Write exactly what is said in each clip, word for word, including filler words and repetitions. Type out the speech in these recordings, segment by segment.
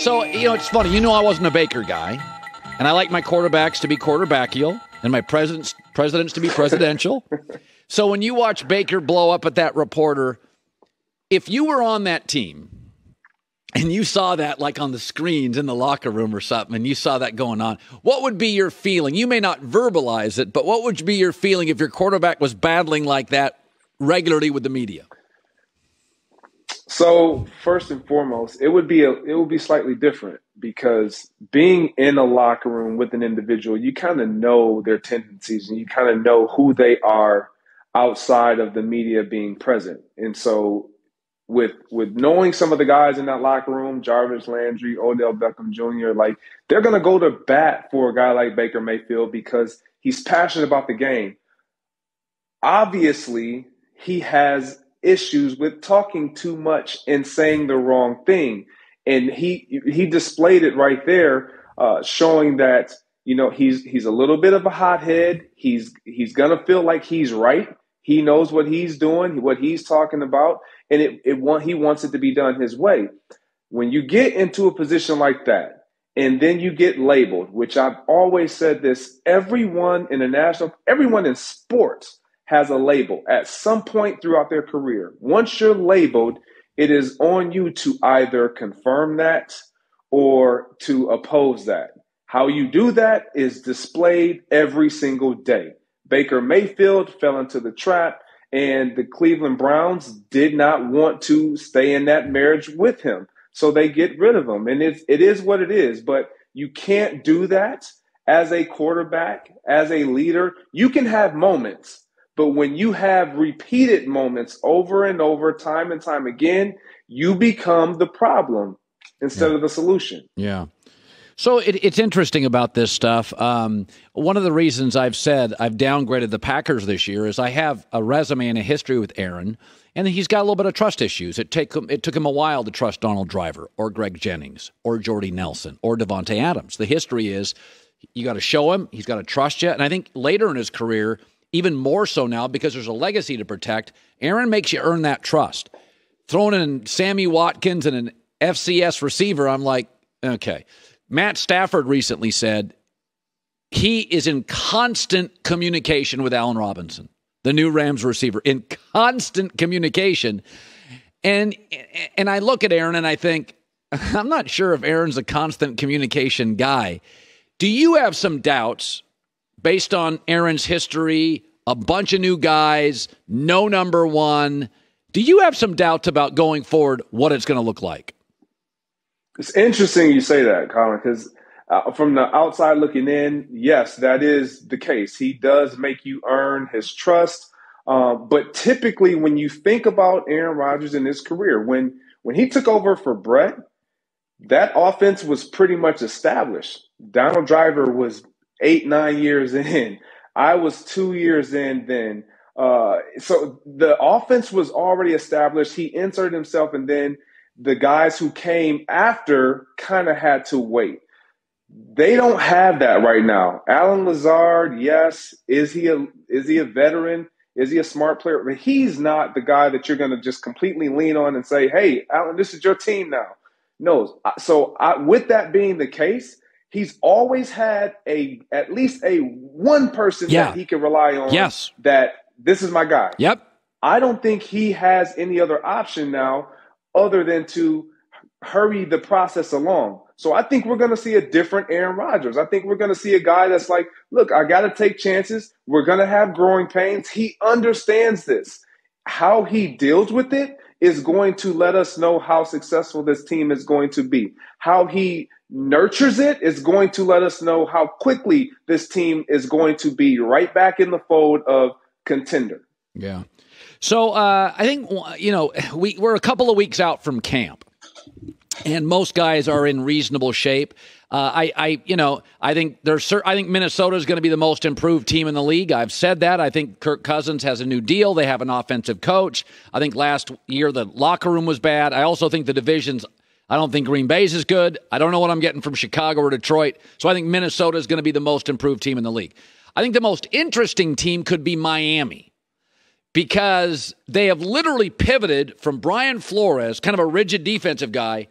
So, you know, it's funny. You know, I wasn't a Baker guy, and I like my quarterbacks to be quarterbackial and my presidents presidents to be presidential. So when you watch Baker blow up at that reporter, if you were on that team and you saw that like on the screens in the locker room or something, and you saw that going on, what would be your feeling? You may not verbalize it, but what would be your feeling if your quarterback was battling like that regularly with the media? So first and foremost, it would be a, it would be slightly different, because being in a locker room with an individual, you kind of know their tendencies and you kind of know who they are outside of the media being present. And so with with knowing some of the guys in that locker room, Jarvis Landry, Odell Beckham Junior, like they're going to go to bat for a guy like Baker Mayfield because he's passionate about the game. Obviously, he has issues with talking too much and saying the wrong thing. And he he displayed it right there, uh, showing that, you know, he's he's a little bit of a hothead. He's he's going to feel like he's right. He knows what he's doing, what he's talking about, and it, it want, he wants it to be done his way. When you get into a position like that and then you get labeled, which I've always said this, everyone in the national, everyone in sports has a label at some point throughout their career. Once you're labeled, it is on you to either confirm that or to oppose that. How you do that is displayed every single day. Baker Mayfield fell into the trap, and the Cleveland Browns did not want to stay in that marriage with him, so they get rid of him. And it's, it is what it is, but you can't do that as a quarterback, as a leader. You can have moments. But when you have repeated moments over and over, time and time again, you become the problem instead yeah. of the solution. Yeah. So it, it's interesting about this stuff. Um, one of the reasons I've said I've downgraded the Packers this year is I have a resume and a history with Aaron, and he's got a little bit of trust issues. It, take, it took him a while to trust Donald Driver or Greg Jennings or Jordy Nelson or Devontae Adams. The history is you got to show him, he's got to trust you. And I think later in his career, even more so now because there's a legacy to protect. Aaron makes you earn that trust. Throwing in Sammy Watkins and an F C S receiver, I'm like, okay. Matt Stafford recently said he is in constant communication with Allen Robinson, the new Rams receiver, in constant communication. And and I look at Aaron and I think, I'm not sure if Aaron's a constant communication guy. Do you have some doubts based on Aaron's history, a bunch of new guys, no number one? Do you have some doubts about going forward what it's going to look like? It's interesting you say that, Colin, because uh, from the outside looking in, yes, that is the case. He does make you earn his trust. Uh, but typically when you think about Aaron Rodgers in his career, when, when he took over for Brett, that offense was pretty much established. Donald Driver was eight, nine years in. I was two years in then. Uh, so the offense was already established. He inserted himself, and then the guys who came after kind of had to wait. They don't have that right now. Alan Lazard, yes. Is he a, is he a veteran? Is he a smart player? But he's not the guy that you're going to just completely lean on and say, hey, Alan, this is your team now. No. So I, with that being the case, he's always had a at least a one person yeah. that he can rely on. Yes. That this is my guy. Yep. I don't think he has any other option now other than to hurry the process along. So I think we're going to see a different Aaron Rodgers. I think we're going to see a guy that's like, look, I got to take chances. We're going to have growing pains. He understands this. How he deals with it is going to let us know how successful this team is going to be. How he nurtures it is going to let us know how quickly this team is going to be right back in the fold of contender. Yeah. So uh, I think, you know, we, we're a couple of weeks out from camp, and most guys are in reasonable shape. Uh, I, I, you know, I think there's, I think Minnesota is going to be the most improved team in the league. I've said that. I think Kirk Cousins has a new deal. They have an offensive coach. I think last year the locker room was bad. I also think the division's, I don't think Green Bay's is good. I don't know what I'm getting from Chicago or Detroit. So I think Minnesota is going to be the most improved team in the league. I think the most interesting team could be Miami, because they have literally pivoted from Brian Flores, kind of a rigid defensive guy,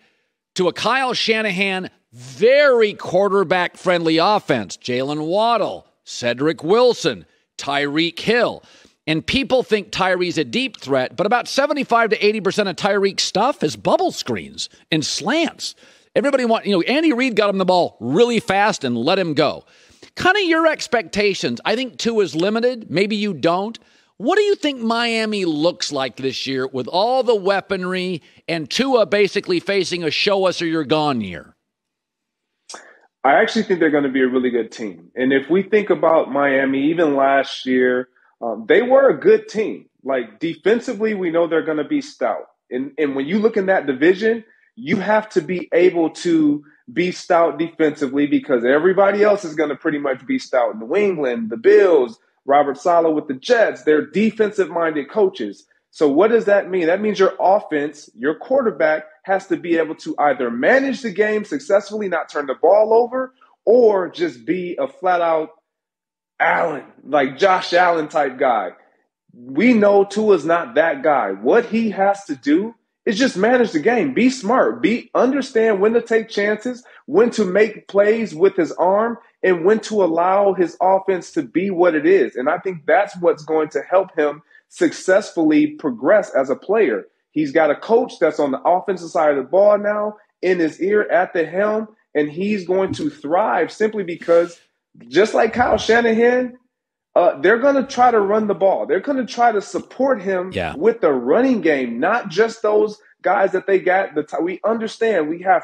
to a Kyle Shanahan very quarterback-friendly offense. Jaylen Waddle, Cedric Wilson, Tyreek Hill. And people think Tyree's a deep threat, but about seventy-five to eighty percent of Tyreek's stuff is bubble screens and slants. Everybody want, you know, Andy Reid got him the ball really fast and let him go. Kind of your expectations. I think two is limited. Maybe you don't. What do you think Miami looks like this year with all the weaponry and Tua basically facing a show us or you're gone year? I actually think they're going to be a really good team. And if we think about Miami, even last year, um, they were a good team. Like defensively, we know they're going to be stout. And, and when you look in that division, you have to be able to be stout defensively because everybody else is going to pretty much be stout. New England, the Bills, Robert Saleh with the Jets, they're defensive-minded coaches. So what does that mean? That means your offense, your quarterback, has to be able to either manage the game successfully, not turn the ball over, or just be a flat-out Allen, like Josh Allen type guy. We know Tua's not that guy. What he has to do is just manage the game, be smart, be understand when to take chances, when to make plays with his arm, and when to allow his offense to be what it is. And I think that's what's going to help him successfully progress as a player. He's got a coach that's on the offensive side of the ball now, in his ear, at the helm, and he's going to thrive simply because, just like Kyle Shanahan, uh, they're going to try to run the ball. They're going to try to support him yeah. with the running game, not just those guys that they got. The t- we understand we have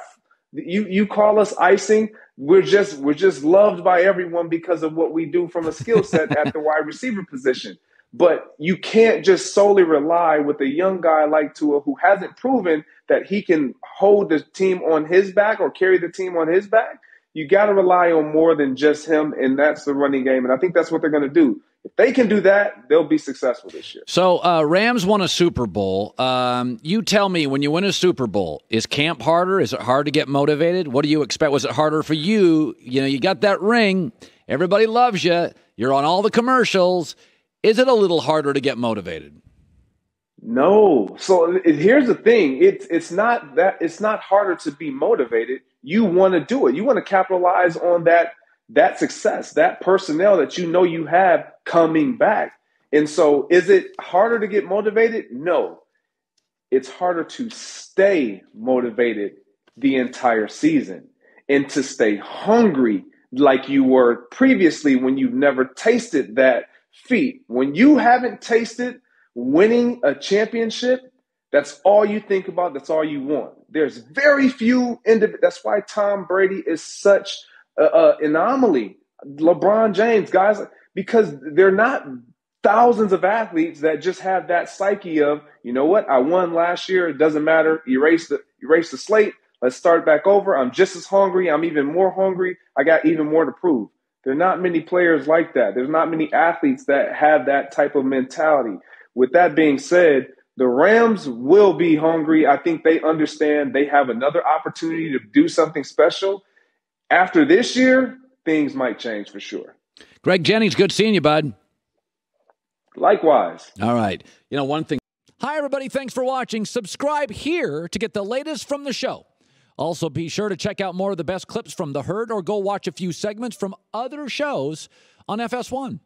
you. You call us icing. We're just we're just loved by everyone because of what we do from a skill set at the wide receiver position. But you can't just solely rely with a young guy like Tua who hasn't proven that he can hold the team on his back or carry the team on his back. You got to rely on more than just him, and that's the running game. And I think that's what they're going to do. If they can do that, they'll be successful this year. So uh, Rams won a Super Bowl. Um, you tell me, when you win a Super Bowl, is camp harder? Is it hard to get motivated? What do you expect? Was it harder for you? You know, you got that ring. Everybody loves you. You're on all the commercials. Is it a little harder to get motivated? No. So here's the thing. It's it's not that it's not harder to be motivated. You want to do it. You want to capitalize on that that success, that personnel that you know you have coming back. And so is it harder to get motivated? No. It's harder to stay motivated the entire season and to stay hungry like you were previously when you've never tasted that feat. When you haven't tasted winning a championship, that's all you think about. That's all you want. There's very few individuals. That's why Tom Brady is such an anomaly. LeBron James, guys, because they're not thousands of athletes that just have that psyche of, you know what, I won last year. It doesn't matter. Erase the erase the slate. Let's start back over. I'm just as hungry. I'm even more hungry. I got even more to prove. There are not many players like that. There's not many athletes that have that type of mentality. With that being said, the Rams will be hungry. I think they understand they have another opportunity to do something special. After this year, things might change for sure. Greg Jennings, good seeing you, bud. Likewise. All right. You know, one thing. Hi, everybody. Thanks for watching. Subscribe here to get the latest from the show. Also, be sure to check out more of the best clips from The Herd or go watch a few segments from other shows on F S one.